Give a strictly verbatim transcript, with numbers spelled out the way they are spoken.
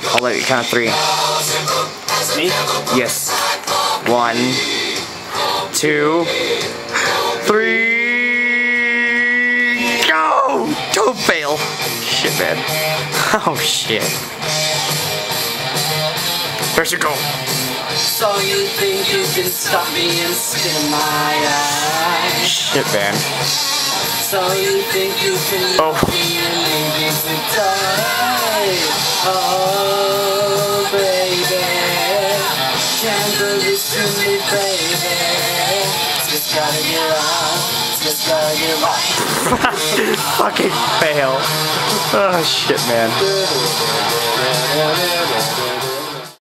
I'll let you count three. Me? Yes. One, two, three. Go! Don't fail. Shit, man. Oh shit. There's your goal. So you think you can stop me and spin my eyes? Shit, man. So you think you can oh. Stop me and leave me to die? Oh, baby. Can't do this to me, baby. Just gotta get right. Just gotta get right. Fucking fail. Oh, shit, man.